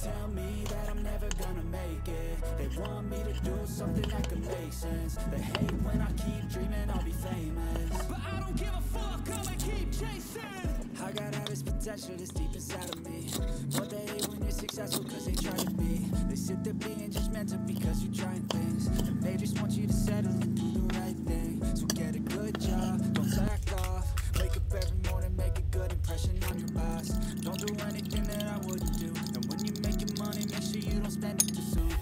tell me that I'm never gonna make it. They want me to do something that can make sense. They hate when I keep dreaming I'll be famous, but I don't give a fuck, I'ma keep chasing. I got all this potential that's deep inside of me, but they hate when you're successful cause they try to be. They sit there being judgmental because you're trying things, and they just want you to settle and do the right thing. So get a good job, don't back off. Wake up every morning, make a good impression on your boss. Don't do anything that I wouldn't do. And when you're making money, make sure you don't spend it too soon.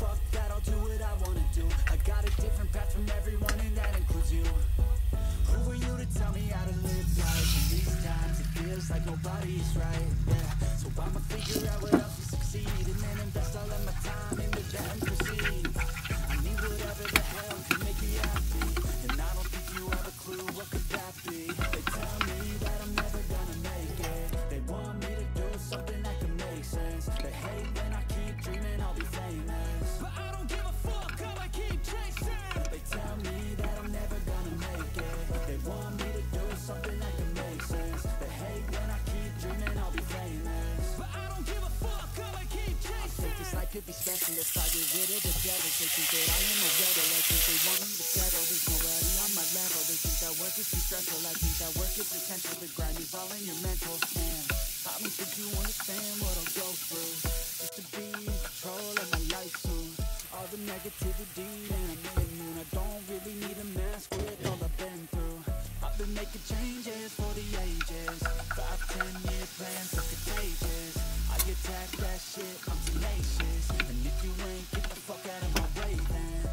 Fuck that, I'll do what I wanna do. I got a different path from everyone and that includes you. Who are you to tell me how to live life? And these times it feels like nobody's right, yeah. So I'ma figure out what else to succeed, and then invest all of my time into that and proceed. I need whatever the hell can make me happy, and I don't think you have a clue what could that be. They tell me that I'm never gonna make it. They want me to do something that can make sense. They hate when I keep dreaming I'll be famous, but I don't give a fuck how I keep chasing. They tell me that I'm never gonna make it. They want me to do something that can make sense. They hate when I keep dreaming I'll be famous, but I don't give a fuck how I keep chasing. I think this life could be special if I get rid of the devil. They think that I am a rebel, I think they want me to settle. There's nobody on my level, they think that work is too stressful. I think that work is potential, the grind is all in your mental span. I don't think you understand what I'll go through, just to be in control of my life soon. All the negativity and I'm in moon. I don't really need a mask with all I've been through. I've been making changes for the ages, 5-10 year plans are contagious. I attack that shit, I'm tenacious, and if you ain't get the fuck out of my way then.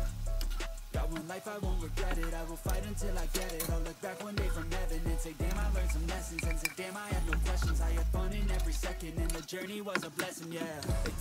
Got one life, I won't regret it. I will fight until I get it. I'll look back one day from heaven and say damn, I learned some lessons, and say damn, I had no questions. I had fun in every second and the journey was a blessing, yeah.